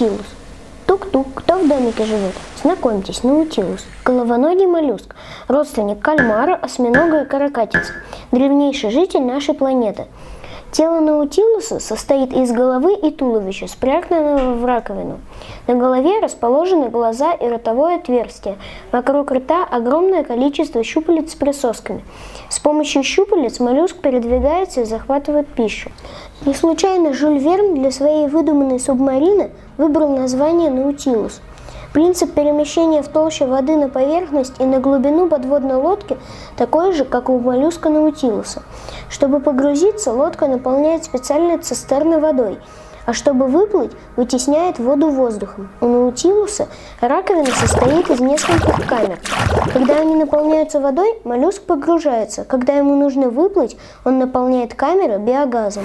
Наутилус. Тук-тук, кто в домике живет? Знакомьтесь, Наутилус. Головоногий моллюск, родственник кальмара, осьминога и каракатицы. Древнейший житель нашей планеты. Тело Наутилуса состоит из головы и туловища, спрятанного в раковину. На голове расположены глаза и ротовое отверстие. Вокруг рта огромное количество щупалец с присосками. С помощью щупалец моллюск передвигается и захватывает пищу. Не случайно Жюль Верн для своей выдуманной субмарины выбрал название «Наутилус». Принцип перемещения в толще воды на поверхность и на глубину подводной лодки такой же, как у моллюска Наутилуса. Чтобы погрузиться, лодка наполняет специальные цистерны водой, а чтобы выплыть, вытесняет воду воздухом. У Наутилуса раковина состоит из нескольких камер. Когда они наполняются водой, моллюск погружается. Когда ему нужно выплыть, он наполняет камеры биогазом.